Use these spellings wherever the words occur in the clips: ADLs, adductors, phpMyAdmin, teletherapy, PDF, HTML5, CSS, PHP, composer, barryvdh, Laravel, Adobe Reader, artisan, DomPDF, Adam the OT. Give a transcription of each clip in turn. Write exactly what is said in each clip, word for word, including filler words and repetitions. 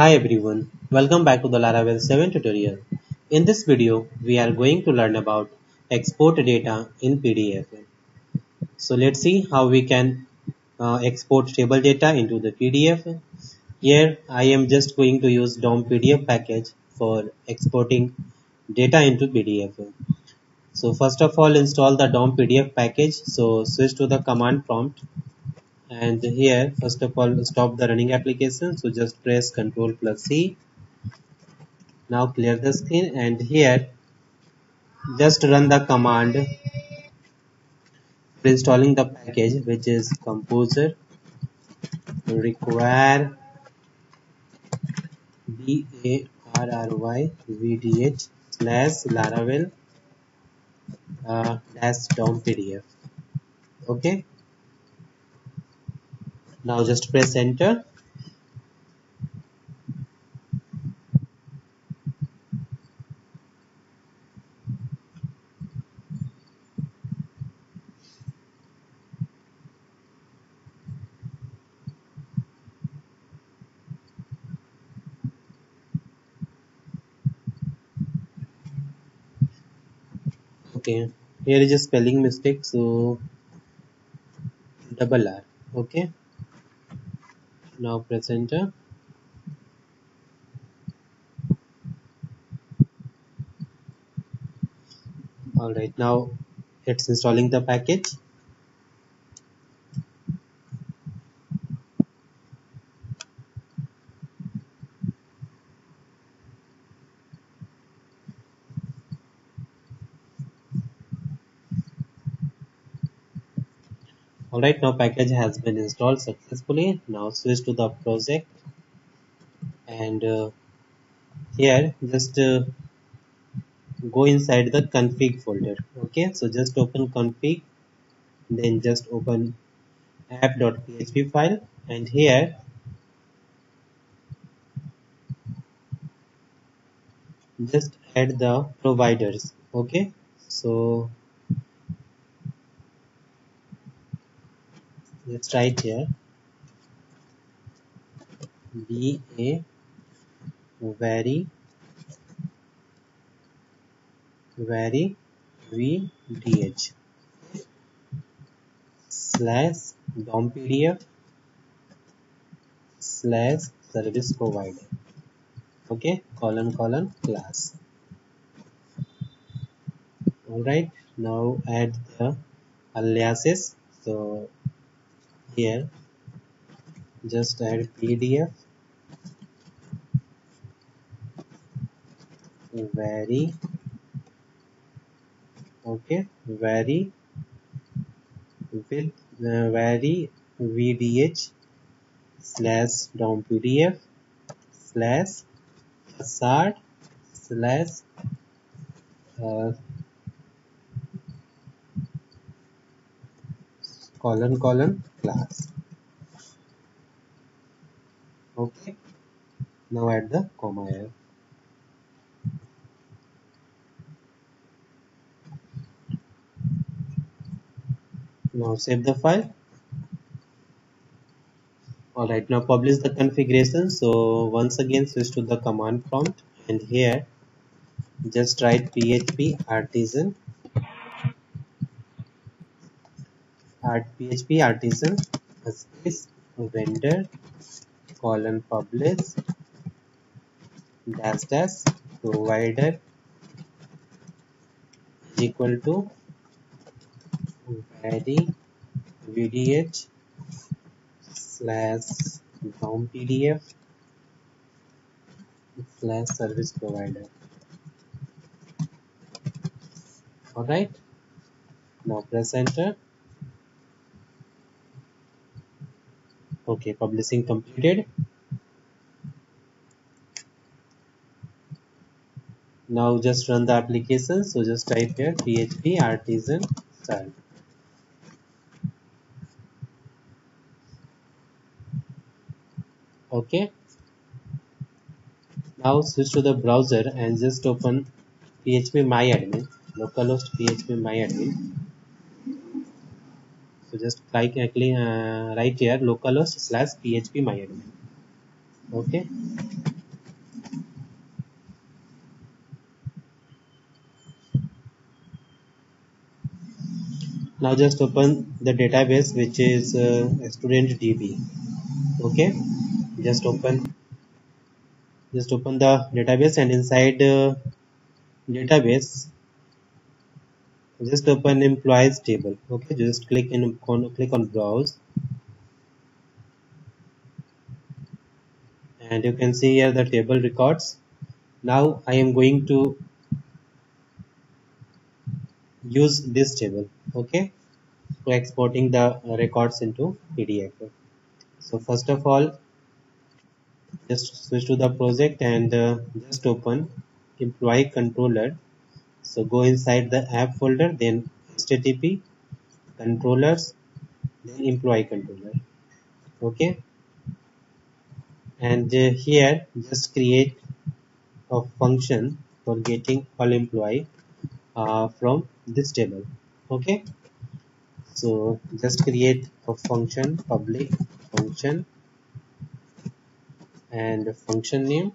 Hi everyone, welcome back to the Laravel seven tutorial. In this video, we are going to learn about export data in P D F. So let's see how we can uh, export table data into the P D F. Here I am just going to use DomPDF package for exporting data into P D F. So first of all, install the DomPDF package. So switch to the command prompt. And here, first of all, stop the running application. So just press control plus C. Now clear the screen, and here just run the command for installing the package, which is composer require barryvdh slash laravel uh, dash dompdf. Okay. Now just press enter. Okay, here is a spelling mistake, so double R. Okay. Now press enter. Alright, now it's installing the package. Alright, now package has been installed successfully. Now switch to the project, and uh, here just uh, go inside the config folder. Okay, so just open config, then just open app.php file, and here just add the providers. Okay, so let's try it here. B A vary vary V D H slash dompdf slash service provider. Okay, colon colon class. Alright, now add the aliases. So here just add P D F vary, okay, vary with uh, vary vdh slash dompdf slash assert slash uh, colon colon class. Okay, now add the comma here. Now save the file. Alright, now publish the configuration. So once again switch to the command prompt, and here just write php artisan php artisan space vendor colon publish dash dash provider is equal to vary vdh slash dompdf slash service provider. Alright, now press enter. Okay, publishing completed. Now just run the application. So just type here php artisan style. Okay. Now switch to the browser and just open phpMyAdmin, localhost phpMyAdmin. So just click uh, right here localhost slash phpMyAdmin. Okay. Now just open the database, which is uh, student D B. Okay, just open just open the database, and inside uh, database just open employees table. Okay, just click in on click on browse, and you can see here the table records. Now I am going to use this table, okay, for exporting the records into P D F. So first of all, just switch to the project and uh, just open employee controller. So go inside the app folder, then H T T P controllers, then employee controller. Okay, and uh, here just create a function for getting all employee uh, from this table. Okay, so just create a function, public function, and function name,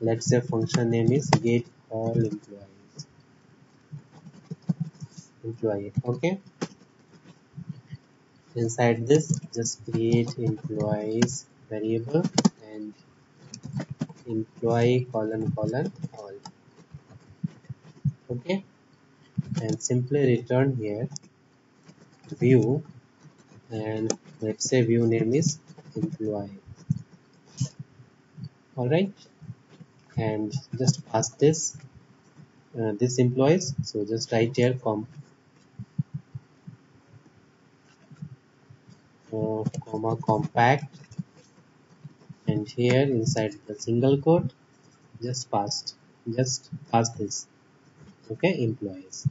let's say function name is get all employees employee. Okay, inside this just create employees variable and employee colon colon all. Okay, and simply return here view, and let's say view name is employee. All right, and just pass this uh, this employees. So just write here com uh, comma compact, and here inside the single quote just pass just pass this, okay, employees.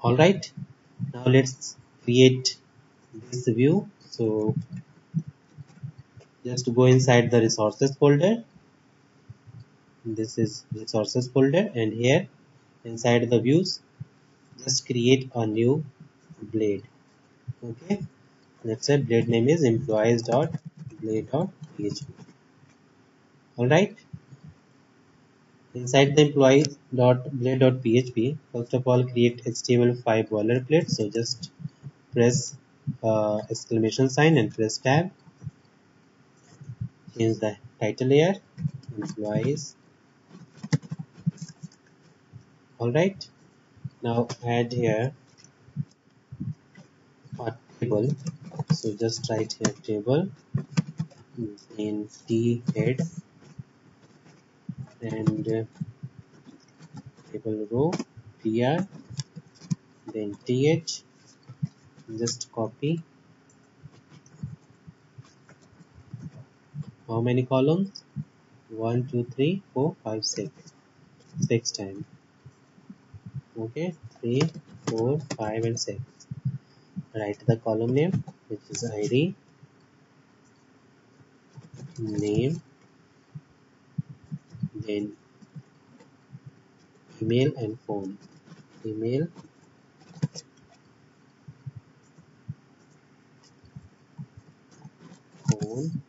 All right, now let's create this view. So just go inside the resources folder. This is resources folder, and here inside the views just create a new blade. Okay, let's say blade name is employees dot blade dot P H P. All right, inside the employees dot blade dot P H P, first of all create H T M L five boilerplate. So just press uh, exclamation sign and press tab. Change the title here, employees. All right, now add here a table. So just write here table in T head, and uh, table row P R, then T H, just copy. How many columns? One two three four five six, six times. Okay, three four five and six. Write the column name, which is I D, name, then email and phone. Email, phone,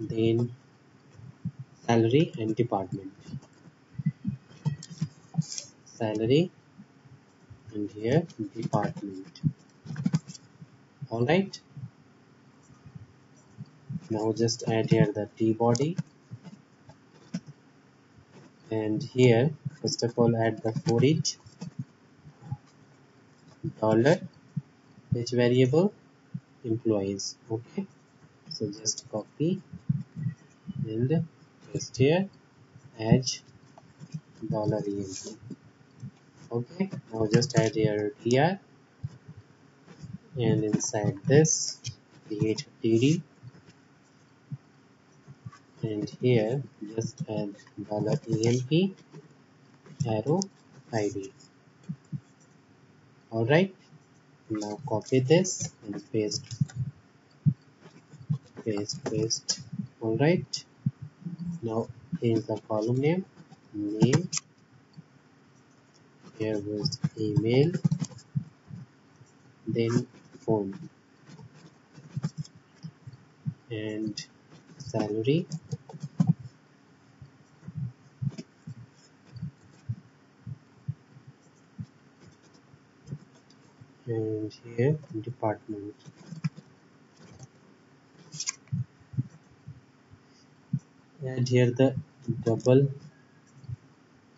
then salary and department. Salary and here department. All right, now just add here the T body, and here first of all add the for each dollar each variable employees. Okay, so just copy and paste here, add dollar emp. Okay, now just add here T R, and inside this create T D, and here just add dollar emp arrow I D. All right, now copy this and paste paste paste. All right, now change the column name, name, here was email, then phone, and salary. comes here, department. And here the double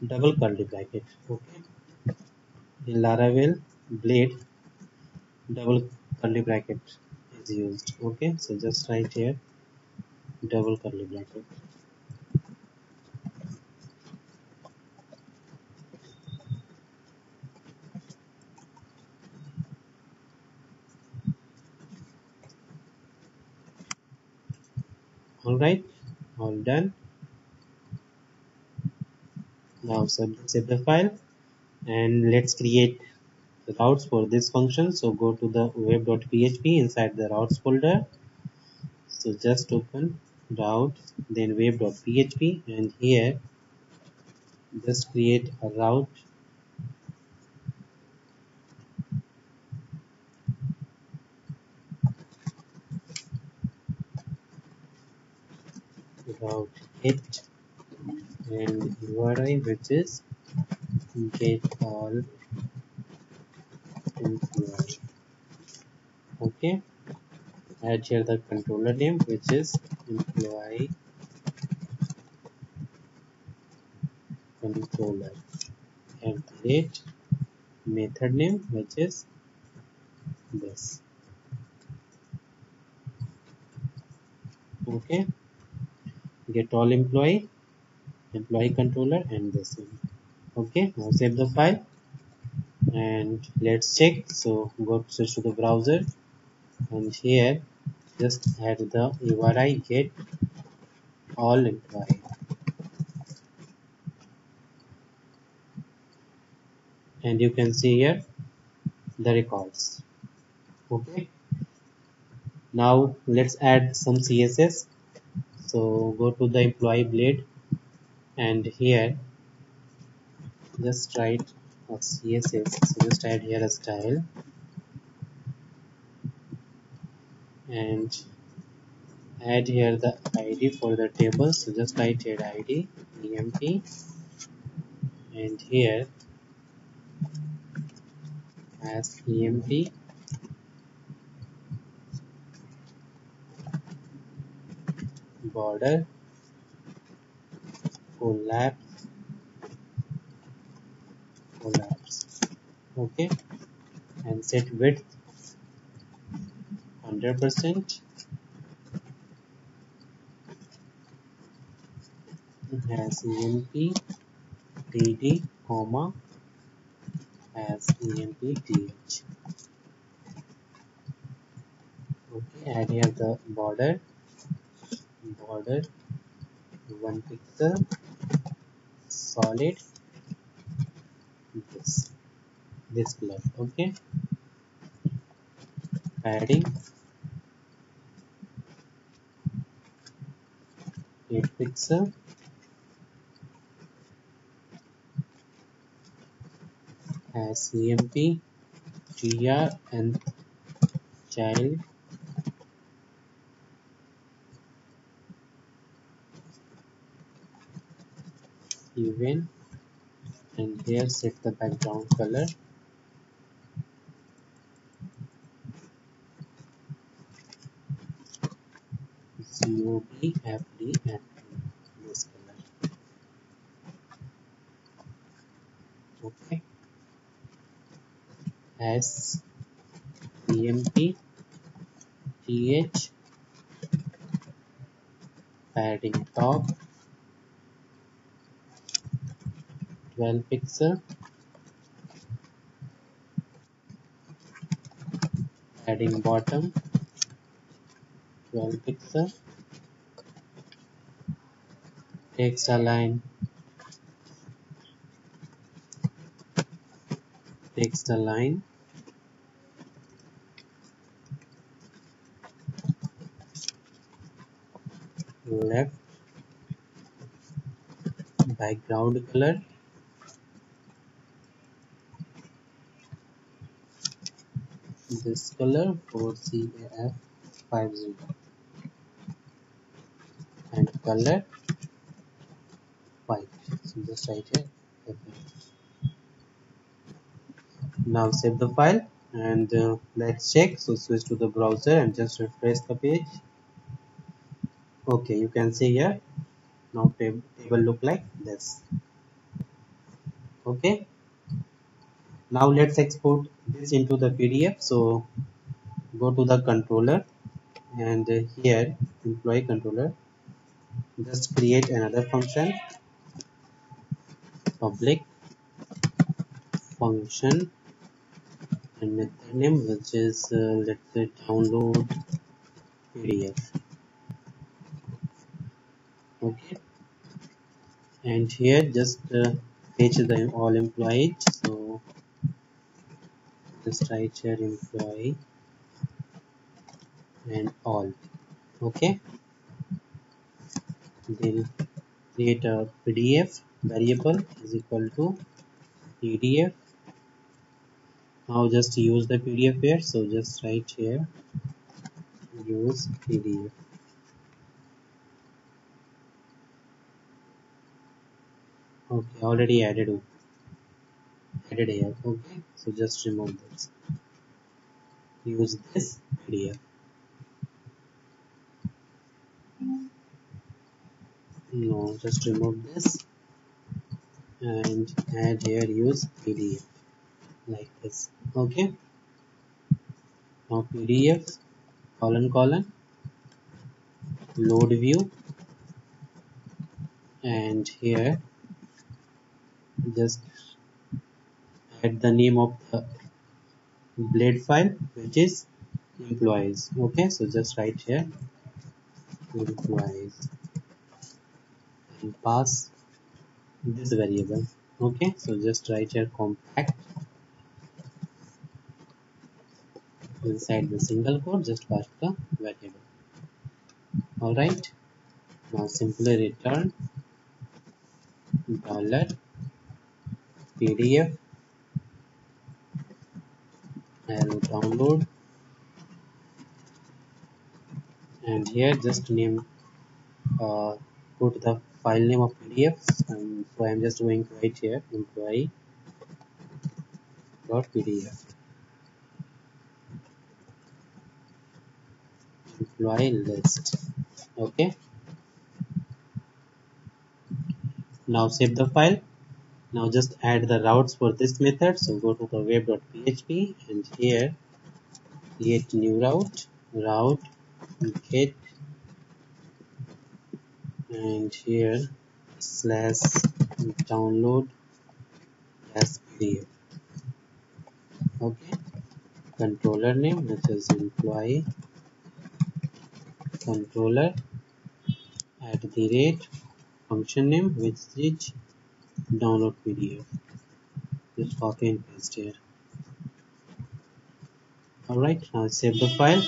double curly bracket. Okay. In Laravel blade, double curly bracket is used. Okay, so just write here double curly bracket. All right, all done. Now save the file and let's create the routes for this function. So go to the web.php, inside the routes folder. So just open route, then web.php, and here just create a route. Route get and U R I, which is get all employee. Okay, add here the controller name, which is employee controller, and create method name, which is this. Okay, get all employee, employee controller, and this one. Okay, now save the file and let's check. So go to switch to the browser, and here just add the U R I get all employee, and you can see here the records. Okay, now let's add some C S S. So go to the employee blade, and here just write a C S S. So just add here a style, and add here the I D for the table. So just write here I D emp, and here as emp border collapse collapse. Okay, and set width one hundred percent, as emp td comma as emp th. Okay, add here the border border one pixel solid this this color. Okay, padding eight pixel as emp gr and child even, and here set the background color C O B F D and this color. Okay, as E M P T H padding top twelve pixel, adding bottom twelve pixel, text align text align left background color this color for C A F fifty, and color white. So just write here. Okay. Now save the file and uh, let's check. So switch to the browser and just refresh the page. Okay, you can see here now table look like this. Okay, now let's export this into the P D F. So go to the controller and uh, here employee controller, just create another function, public function, and method name which is uh, let's say download P D F. Okay, and here just uh, fetch the all employees. So just write here employee and all. Okay, then create a P D F variable is equal to P D F. Now just use the P D F here, so just write here use P D F. Okay, already added added here. Okay, so just remove this, use this P D F. No, just remove this and add here use P D F like this. Okay, now P D F colon colon load view, and here just add the name of the blade file which is employees. Okay, so just write here employees and pass this variable. Okay, so just write here compact inside the single quote, just pass the variable. All right, now simply return dollar P D F and download, and here just name uh, put the file name of P D F, and so I am just going to write here employee dot P D F, employee list. Okay, now save the file. Now just add the routes for this method, so go to the web dot P H P and here create new route, route get, and here slash download as P D F. Okay, controller name which is employee controller at the rate, function name which is download P D F. Just copy and paste here. All right, now save the file.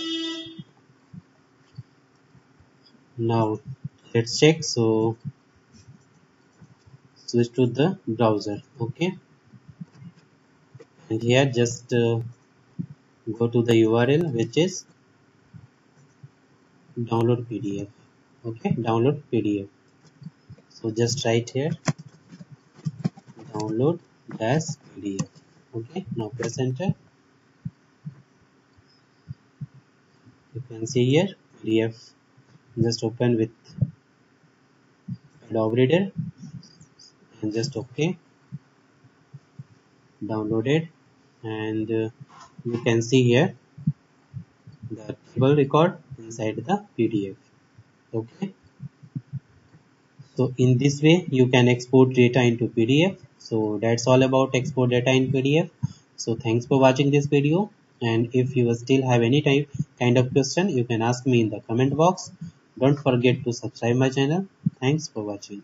Now let's check. So switch to the browser. Okay, and here just uh, go to the U R L which is download P D F. Okay, download P D F. So just write here download dash P D F. Okay, now press enter. You can see here P D F just open with Adobe Reader and just okay downloaded, and uh, you can see here the table record inside the P D F. Okay, so in this way you can export data into P D F. So that's all about export data in P D F. So thanks for watching this video, and if you still have any type kind of question you can ask me in the comment box. Don't forget to subscribe my channel. Thanks for watching.